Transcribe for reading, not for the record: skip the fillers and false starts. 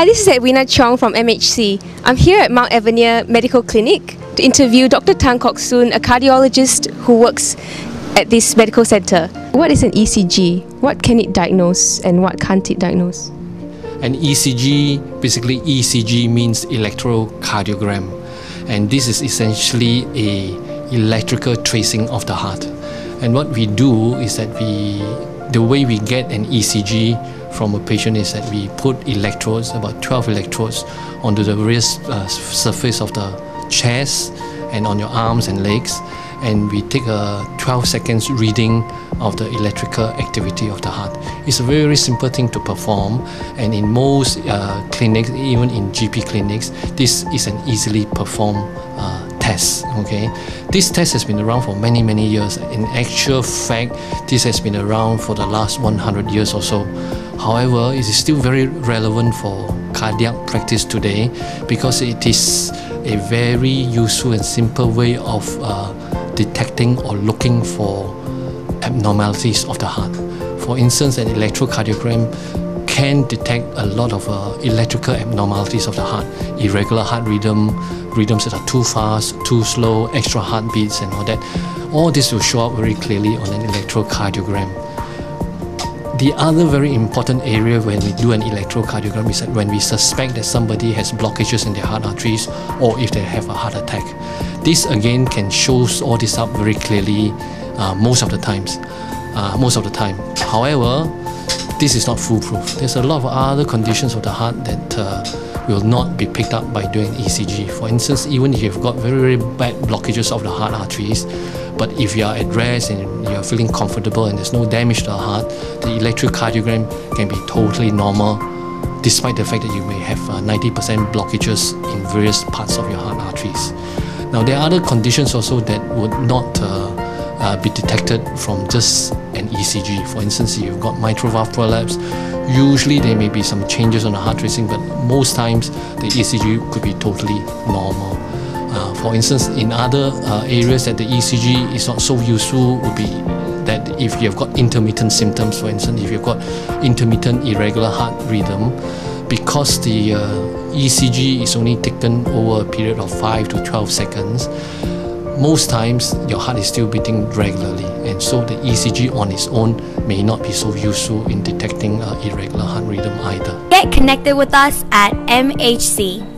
Hi, this is Edwina Chong from MHC. I'm here at Mount Alvernia Medical Clinic to interview Dr. Tan Kok Soon, a cardiologist who works at this medical centre. What is an ECG? What can it diagnose and what can't it diagnose? An ECG, basically ECG means electrocardiogram, and this is essentially an electrical tracing of the heart. And what we do is that the way we get an ECG from a patient is that we put electrodes, about 12 electrodes, onto the wrist surface of the chest and on your arms and legs, and we take a 12 seconds reading of the electrical activity of the heart. It's a very simple thing to perform, and in most clinics, even in GP clinics, this is an easily performed test. Okay, this test has been around for many years. In actual fact, this has been around for the last 100 years or so. However, it is still very relevant for cardiac practice today because it is a very useful and simple way of detecting or looking for abnormalities of the heart. For instance, an electrocardiogram can detect a lot of electrical abnormalities of the heart, irregular heart rhythm, rhythms that are too fast, too slow, extra heartbeats and all that. All this will show up very clearly on an electrocardiogram. The other very important area when we do an electrocardiogram is that when we suspect that somebody has blockages in their heart arteries or if they have a heart attack. This again can show all this up very clearly most of the time. However, this is not foolproof. There's a lot of other conditions of the heart that will not be picked up by doing ECG. For instance, even if you've got very bad blockages of the heart arteries, but if you are at rest and you are feeling comfortable and there's no damage to the heart, the electrocardiogram can be totally normal, despite the fact that you may have 90% blockages in various parts of your heart arteries. Now, there are other conditions also that would not be detected from just an ECG. For instance, if you've got mitral valve prolapse, usually there may be some changes on the heart tracing, but most times the ECG could be totally normal. For instance, in other areas that the ECG is not so useful would be that if you've got intermittent symptoms. For instance, if you've got intermittent irregular heart rhythm, because the ECG is only taken over a period of 5 to 12 seconds, most times your heart is still beating regularly, and so the ECG on its own may not be so useful in detecting irregular heart rhythm either. Get connected with us at MHC.